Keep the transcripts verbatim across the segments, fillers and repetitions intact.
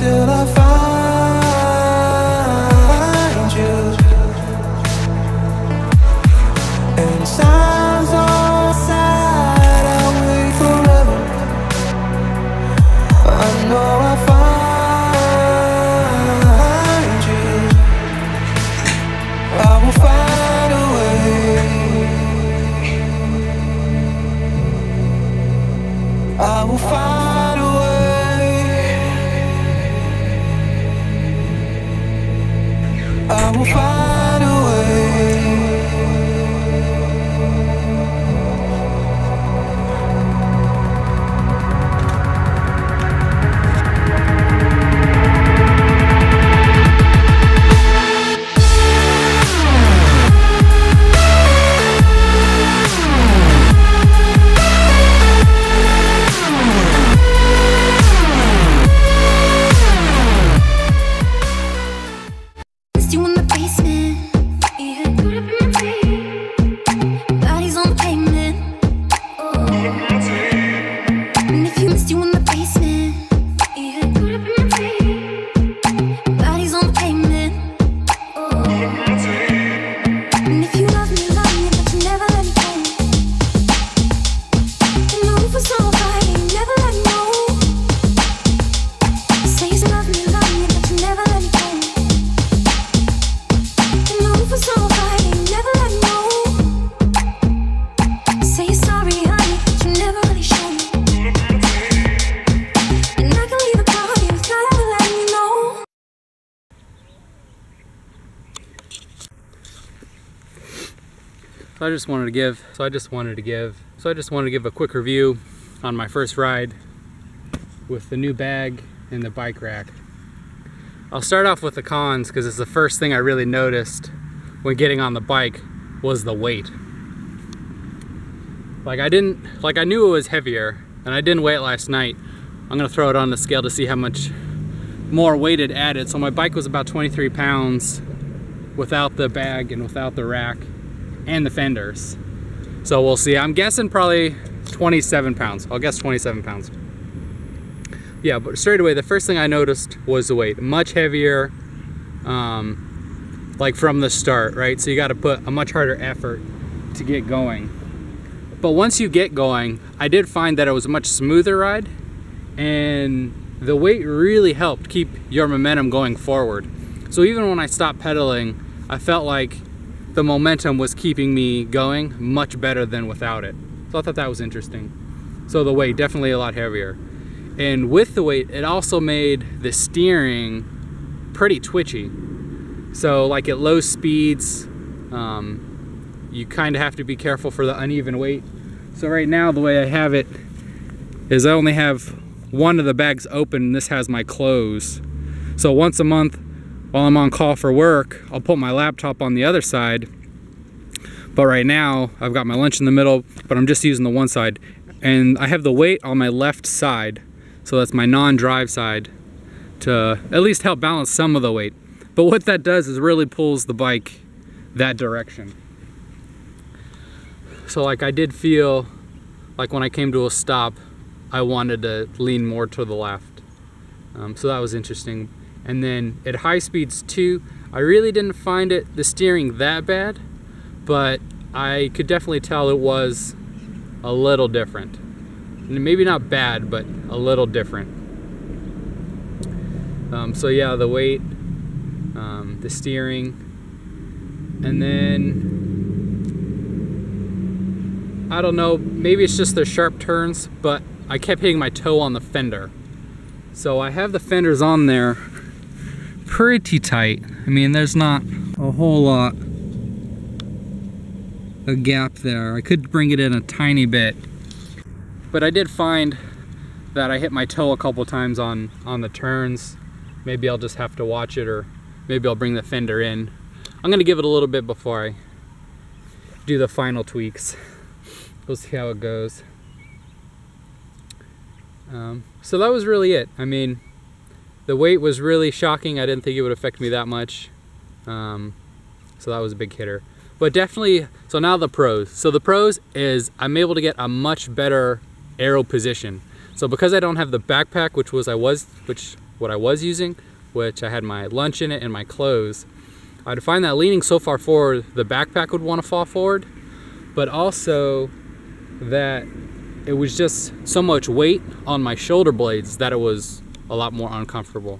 till I find you. And time's on side, I'll wait forever. I know I find you. I will find a way. I will find a way. I will find a So I just wanted to give, so I just wanted to give, so I just wanted to give a quick review on my first ride with the new bag and the bike rack. I'll start off with the cons because it's the first thing I really noticed when getting on the bike was the weight. Like I didn't, like I knew it was heavier and I didn't weigh it last night. I'm gonna throw it on the scale to see how much more weight it added. So my bike was about twenty-three pounds without the bag and without the rack and the fenders. So we'll see. I'm guessing probably twenty-seven pounds. I'll guess twenty-seven pounds. Yeah, but straight away, the first thing I noticed was the weight. Much heavier, um, like from the start, right? So you gotta put a much harder effort to get going. But once you get going, I did find that it was a much smoother ride and the weight really helped keep your momentum going forward. So even when I stopped pedaling, I felt like the momentum was keeping me going much better than without it. So I thought that was interesting. So the weight, definitely a lot heavier. And with the weight, it also made the steering pretty twitchy. So like at low speeds, um, you kind of have to be careful for the uneven weight. So right now, the way I have it is I only have one of the bags open and this has my clothes. So once a month, while I'm on call for work, I'll put my laptop on the other side. But right now, I've got my lunch in the middle, but I'm just using the one side. And I have the weight on my left side, so that's my non-drive side, to at least help balance some of the weight. But what that does is really pulls the bike that direction. So like I did feel like when I came to a stop, I wanted to lean more to the left. Um, so that was interesting. And then at high speeds too, I really didn't find it the steering that bad, but I could definitely tell it was a little different. Maybe not bad, but a little different. Um, so yeah, the weight, um, the steering, and then, I don't know, maybe it's just the sharp turns, but I kept hitting my toe on the fender. So I have the fenders on there pretty tight. I mean, there's not a whole lot of gap there. I could bring it in a tiny bit, but I did find that I hit my toe a couple times on on the turns. Maybe I'll just have to watch it, or maybe I'll bring the fender in. I'm gonna give it a little bit before I do the final tweaks. We'll see how it goes. Um, so that was really it. I mean, the weight was really shocking. I didn't think it would affect me that much. Um, so that was a big hitter. But definitely, so now the pros. So the pros is I'm able to get a much better aero position. So because I don't have the backpack, which was I was, which what I was using, which I had my lunch in it and my clothes, I'd find that leaning so far forward, the backpack would want to fall forward, but also that it was just so much weight on my shoulder blades that it was a lot more uncomfortable.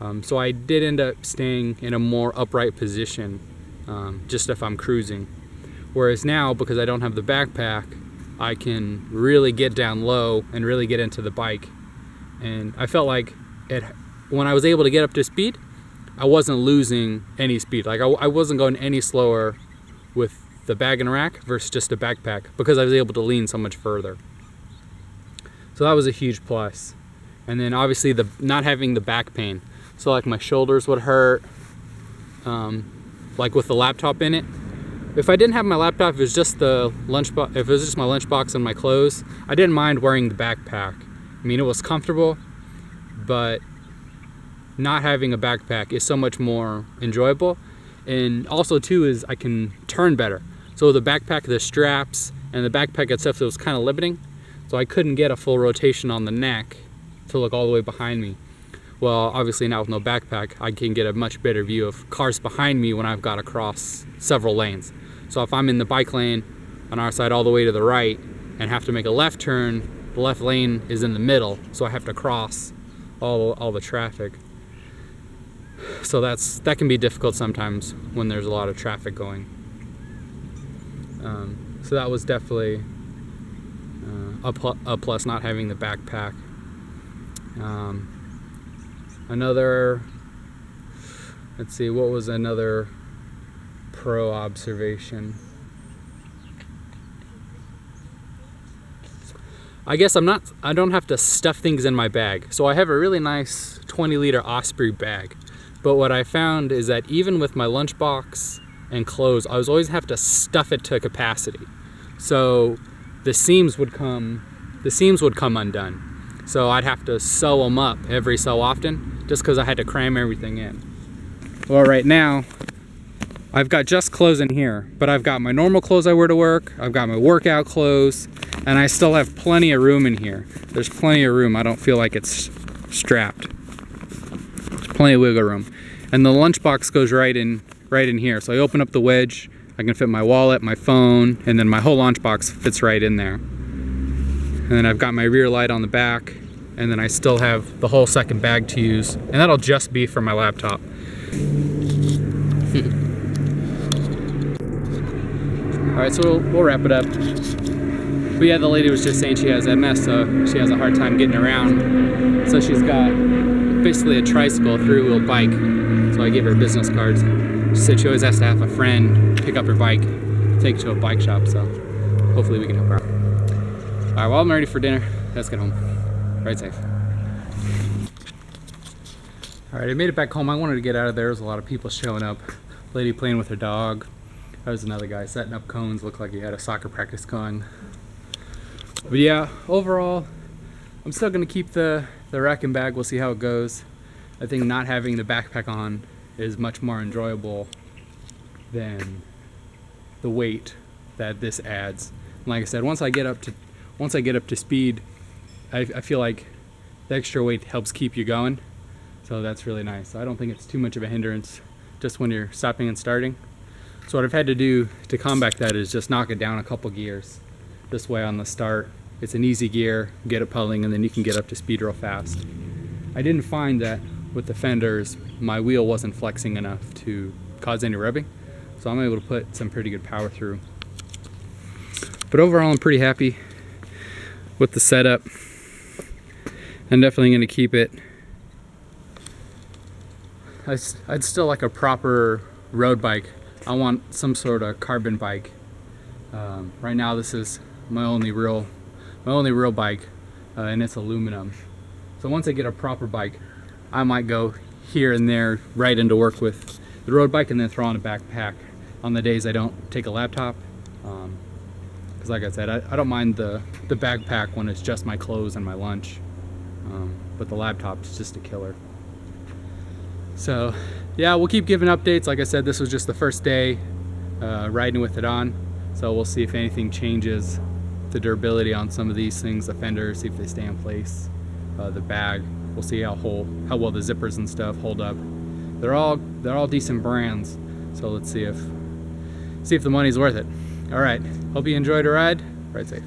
Um, so I did end up staying in a more upright position, um, just if I'm cruising. Whereas now, because I don't have the backpack, I can really get down low and really get into the bike. And I felt like it, when I was able to get up to speed, I wasn't losing any speed. Like I, I wasn't going any slower with the bag and rack versus just a backpack because I was able to lean so much further. So that was a huge plus. And then obviously the not having the back pain. So like my shoulders would hurt, um, like with the laptop in it. If I didn't have my laptop, if it was just the lunch bo- if it was just my lunchbox and my clothes, I didn't mind wearing the backpack. I mean, it was comfortable, but not having a backpack is so much more enjoyable. And also too is I can turn better. So the backpack, the straps, and the backpack itself, it was kind of limiting. So I couldn't get a full rotation on the neck to look all the way behind me. Well, obviously now with no backpack, I can get a much better view of cars behind me when I've got to cross several lanes. So if I'm in the bike lane on our side all the way to the right and have to make a left turn, the left lane is in the middle, so I have to cross all, all the traffic. So that's that can be difficult sometimes when there's a lot of traffic going. Um, so that was definitely uh, a, pl a plus, not having the backpack. Um, another, let's see, what was another pro observation? I guess I'm not, I don't have to stuff things in my bag. So I have a really nice twenty liter Osprey bag. But what I found is that even with my lunchbox and clothes, I was always have to stuff it to capacity. So the seams would come, the seams would come undone. So I'd have to sew them up every so often just because I had to cram everything in. Well, right now, I've got just clothes in here, but I've got my normal clothes I wear to work, I've got my workout clothes, and I still have plenty of room in here. There's plenty of room. I don't feel like it's strapped. There's plenty of wiggle room. And the lunchbox goes right in, right in here. So I open up the wedge, I can fit my wallet, my phone, and then my whole lunchbox fits right in there. And then I've got my rear light on the back, and then I still have the whole second bag to use, and that'll just be for my laptop. Alright, so we'll, we'll wrap it up. But yeah, the lady was just saying she has M S, so she has a hard time getting around. So she's got basically a tricycle, three-wheel bike, so I gave her business cards. She said she always has to have a friend pick up her bike, take it to a bike shop, so hopefully we can help her out. All right, well, I'm ready for dinner. Let's get home. Ride safe. All right, I made it back home. I wanted to get out of there. There was a lot of people showing up. Lady playing with her dog. There was another guy setting up cones. Looked like he had a soccer practice going. But yeah, overall, I'm still gonna keep the, the rack and bag. We'll see how it goes. I think not having the backpack on is much more enjoyable than the weight that this adds. And like I said, once I get up to Once I get up to speed, I, I feel like the extra weight helps keep you going. So that's really nice. I don't think it's too much of a hindrance just when you're stopping and starting. So what I've had to do to combat that is just knock it down a couple gears. This way on the start, it's an easy gear, get it pedaling, and then you can get up to speed real fast. I didn't find that with the fenders, my wheel wasn't flexing enough to cause any rubbing. So I'm able to put some pretty good power through. But overall, I'm pretty happy with the setup. I'm definitely going to keep it. I, I'd still like a proper road bike. I want some sort of carbon bike. Um, right now this is my only real my only real bike, uh, and it's aluminum. So once I get a proper bike, I might go here and there right into work with the road bike and then throw on a backpack on the days I don't take a laptop. Um, Because like I said, I, I don't mind the, the backpack when it's just my clothes and my lunch. Um, but the laptop's just a killer. So yeah, we'll keep giving updates. Like I said, this was just the first day uh, riding with it on. So we'll see if anything changes, the durability on some of these things, the fenders, see if they stay in place, uh, the bag. We'll see how whole, how well the zippers and stuff hold up. They're all they're all decent brands, so let's see if see if the money's worth it. All right, hope you enjoyed the ride. Ride safe.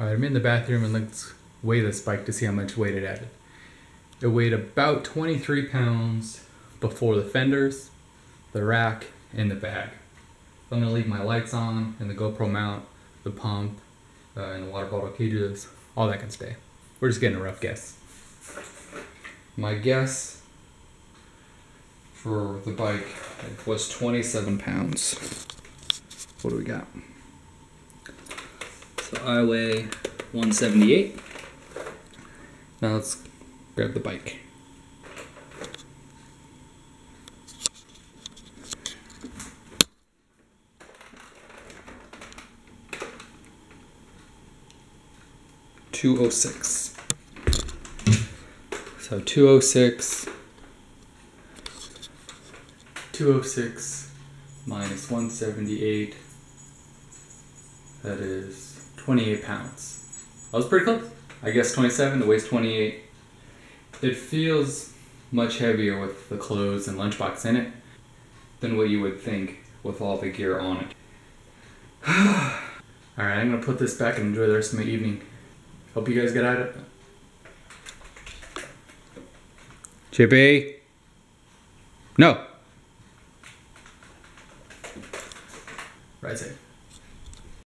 I'm in the bathroom and let's weigh this bike to see how much weight it added. It weighed about twenty-three pounds before the fenders, the rack, and the bag. I'm going to leave my lights on and the GoPro mount, the pump, uh, and the water bottle cages. All that can stay. We're just getting a rough guess. My guess for the bike was twenty-seven pounds. What do we got? So I weigh one seventy-eight. Now let's grab the bike. two oh six. So two oh six, two oh six minus one seventy-eight, that is twenty-eight pounds. I was pretty close. I guess twenty-seven, the weight's twenty-eight. It feels much heavier with the clothes and lunchbox in it than what you would think with all the gear on it. All right, I'm gonna put this back and enjoy the rest of my evening. Hope you guys get out of it. Chippy? No. Right side.